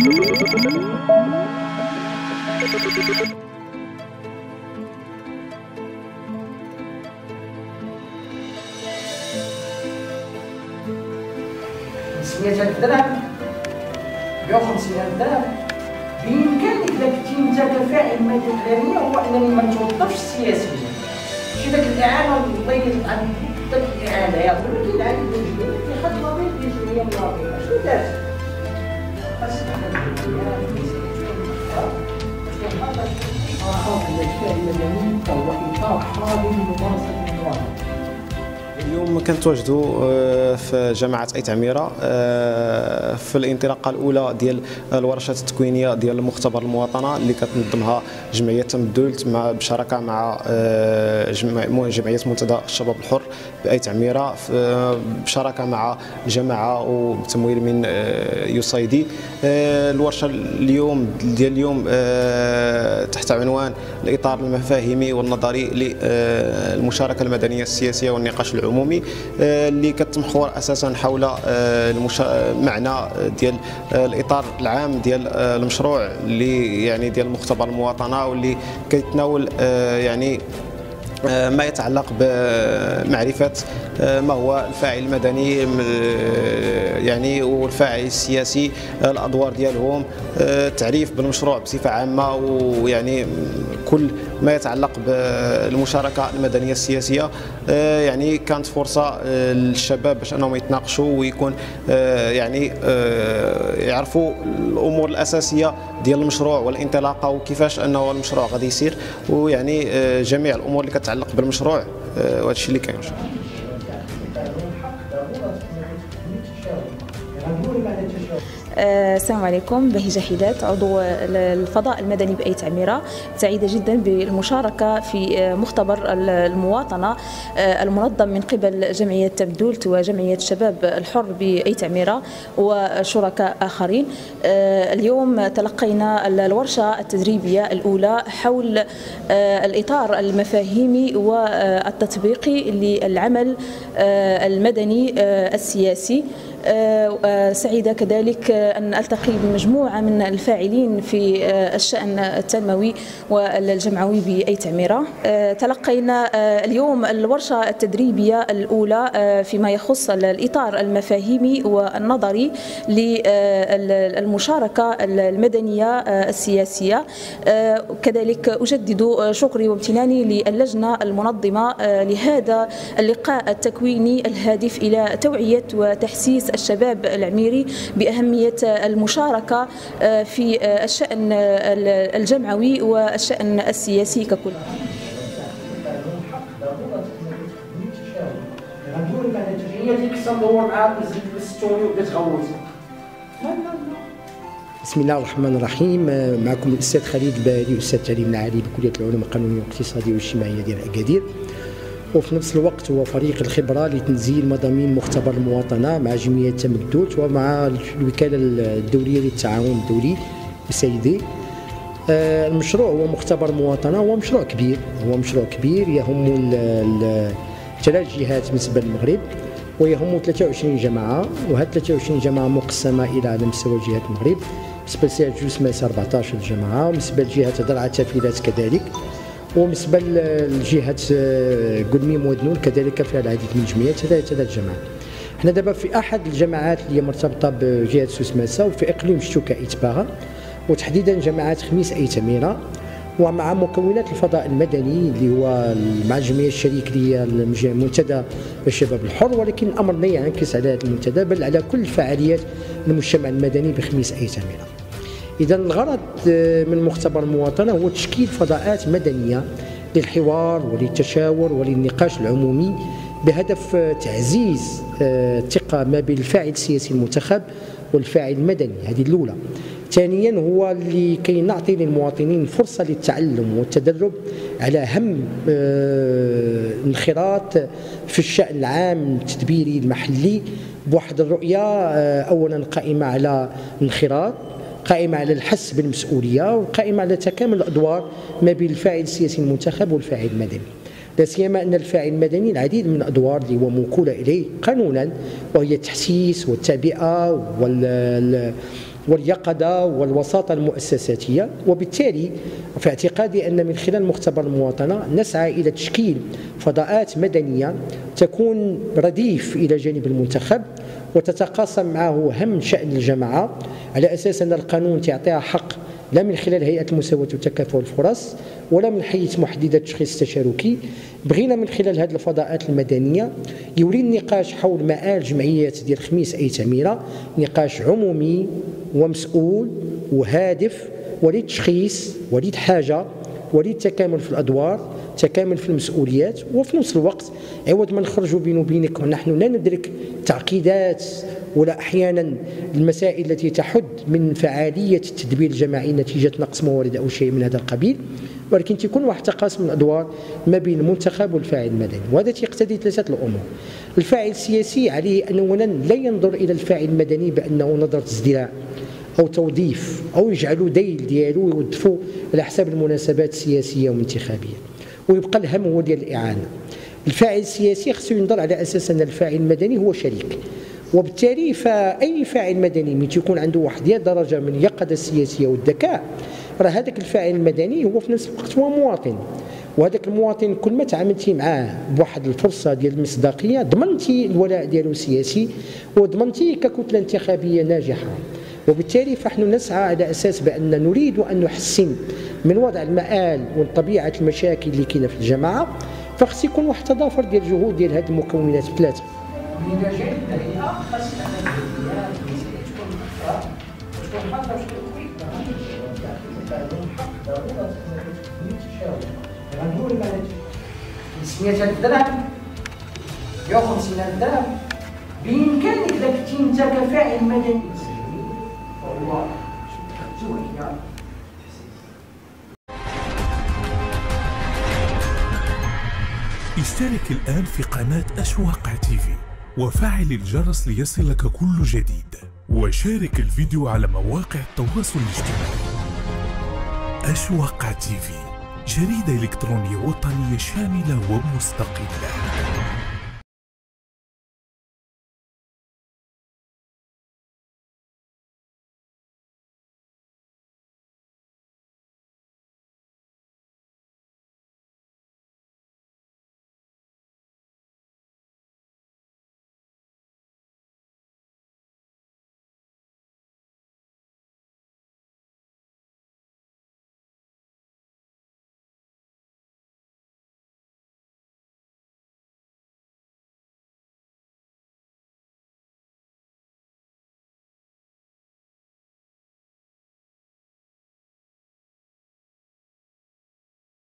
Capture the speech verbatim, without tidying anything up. خمسمائة ألف درهم، مائة وخمسين ألف درهم. بإمكانك إذا كنتي أنت كفاعل مادة إعلانية هو أنني ما نتوظفش سياسيا. ماشي داك الإعانة الله يجعل داك الإعانة يا ولدي العالي بالجنيه اللي خدمة بين الجنيه الناضلة، شنو دارت؟ خاصك اليوم كنتواجدوا في جامعة آيت عميرة في الانطلاقة الأولى ديال الورشة التكوينية ديال مختبر المواطنة اللي كتنظمها جمعية تمدولت مع بشراكة مع جمعية منتدى الشباب الحر بآيت عميرة بشراكة مع جماعة وبتمويل من يوسايدي. الورشة اليوم ديال اليوم تحت عنوان الإطار المفاهيمي والنظري للمشاركة المدنية السياسية والنقاش العمومي عمومي اللي كتمحور اساسا حول المشا... معنى ديال الاطار العام ديال المشروع اللي يعني ديال مختبر المواطنه، واللي كيتناول يعني ما يتعلق بمعرفه ما هو الفاعل المدني يعني والفاعل السياسي، الادوار ديالهم، التعريف بالمشروع بصفه عامه، ويعني كل ما يتعلق بالمشاركه المدنيه السياسيه. يعني كانت فرصه للشباب باش انهم يتناقشوا ويكون يعني يعرفوا الامور الاساسيه ديال المشروع والانطلاقه وكيفاش انه المشروع غادي يسير، ويعني جميع الامور اللي كتعلق بالمشروع. وهذا الشيء اللي كاين. السلام عليكم، بهجة حيدات عضو الفضاء المدني بآيت عميرة. سعيدة جدا بالمشاركة في مختبر المواطنة المنظم من قبل جمعية تمدولت وجمعية الشباب الحر بآيت عميرة وشركاء آخرين. اليوم تلقينا الورشة التدريبية الأولى حول الإطار المفاهيمي والتطبيقي للعمل المدني السياسي. سعيدة كذلك أن ألتقي بمجموعة من الفاعلين في الشأن التنموي والجمعوي بآيت عميرة. تلقينا اليوم الورشة التدريبية الأولى فيما يخص الإطار المفاهيمي والنظري للمشاركة المدنية السياسية. كذلك أجدد شكري وامتناني للجنة المنظمة لهذا اللقاء التكويني الهادف إلى توعية وتحسيس الشباب العميري بأهمية المشاركة في الشأن الجمعوي والشأن السياسي ككل. بسم الله الرحمن الرحيم، معكم الأستاذ خالد بادي أستاذ تعليمنا العالي بكلية العلوم القانونية والاقتصادية والاجتماعية ديال أكادير، وفي نفس الوقت هو فريق الخبرة لتنزيل مضامين مختبر المواطنة مع جمعية تمدولت ومع الوكالة الدولية للتعاون الدولي سيدي. المشروع هو مختبر المواطنة، هو مشروع كبير، هو مشروع كبير يهم ثلاث جهات بالنسبة للمغرب ويهم ثلاثة وعشرين جماعة، وهاد ثلاثة وعشرين جماعة مقسمة إلى على مستوى جهات المغرب. بالنسبة لجهة سوس ماسة أربعة عشر جماعة، وبالنسبة لجهة درعة تفئيلات كذلك، وبالنسبه لجهه كلميم ودنون كذلك فيها العديد من الجمعيات، ثلاث جماعات. حنا دابا في احد الجماعات اللي مرتبطه بجهه سوس ماسة وفي اقليم شتوكه ايتباغا، وتحديدا جماعه خميس آيت عميرة، ومع مكونات الفضاء المدني اللي هو مع الجمعيه الشريكيه منتدى الشباب الحر، ولكن الامر لا ينعكس على هذا المنتدى بل على كل فعاليات المجتمع المدني بخميس آيت عميرة. إذا الغرض من مختبر المواطنة هو تشكيل فضاءات مدنية للحوار وللتشاور وللنقاش العمومي بهدف تعزيز الثقة ما بين الفاعل السياسي المنتخب والفاعل المدني، هذه الأولى. ثانيا هو لكي نعطي للمواطنين فرصة للتعلم والتدرب على أهم انخراط في الشأن العام التدبيري المحلي بواحد الرؤية أولا قائمة على انخراط، قائمة على الحس بالمسؤولية، وقائمة على تكامل الأدوار ما بين الفاعل السياسي المنتخب والفاعل المدني، لا سيما أن الفاعل المدني العديد من الأدوار اللي هو موكولة إليه قانونا، وهي التحسيس والتعبئة واليقظة والوساطة المؤسساتية. وبالتالي في اعتقادي أن من خلال مختبر المواطنة نسعى إلى تشكيل فضاءات مدنية تكون رديف إلى جانب المنتخب وتتقاسم معه هم شأن الجماعة، على أساس أن القانون تعطيها حق لا من خلال هيئة المساواة وتكافؤ الفرص ولا من حيث محددة التشخيص التشاركي. بغينا من خلال هذه الفضاءات المدنية يولي النقاش حول مآل جمعيات ديال خميس آيت عميرة نقاش عمومي ومسؤول وهادف ولي التشخيص ولي الحاجة ولي التكامل في الأدوار، تكامل في المسؤوليات، وفي نفس الوقت عوض ما نخرجوا بين وبينك ونحن لا ندرك تعقيدات ولا أحيانا المسائل التي تحد من فعالية التدبير الجماعي نتيجة نقص موارد أو شيء من هذا القبيل، ولكن تكون واحد تقاسم الأدوار ما بين المنتخب والفاعل المدني. وهذا يقتضي ثلاثة الأمور. الفاعل السياسي عليه أن أولا لا ينظر إلى الفاعل المدني بأنه نظرة ازدراع أو توظيف أو يجعلوا ديل ديالو يودفوا على حساب المناسبات السياسية والانتخابية ويبقى الهم هو ديال الإعانة. الفاعل السياسي خصو ينظر على أساس أن الفاعل المدني هو شريك، وبالتالي فأي فاعل مدني من تكون عنده وحدية درجة من اليقظة السياسية والذكاء، راه هذاك الفاعل المدني هو في نفس الوقت هو مواطن، وهذاك المواطن كل ما تعاملتي معاه بواحد الفرصة ديال المصداقية ضمنتي الولاء ديالو السياسي وضمنتي ككتلة انتخابية ناجحة. وبالتالي فنحن نسعى على أساس بأن نريد أن نحسن من وضع المآل وطبيعة المشاكل اللي كاينة في الجماعة، فخص يكون واحد التضافر ديال الجهود ديال هذه المكونات الثلاثة. إذا جات الهيئة خاص تكون محترمة وتكون حاضرة وتكون عندهم حق ضرورة يتشاوروا. غندور المناهج سميتها الدرهم يا خمسين درهم بإمكانك إذا كنتي أنت كفاعل مدني والله شوف شوف اشترك الآن في قناة آش واقع تيفي وفعل الجرس ليصلك كل جديد، وشارك الفيديو على مواقع التواصل الاجتماعي. آش واقع تيفي، جريدة إلكترونية وطنية شاملة ومستقلة.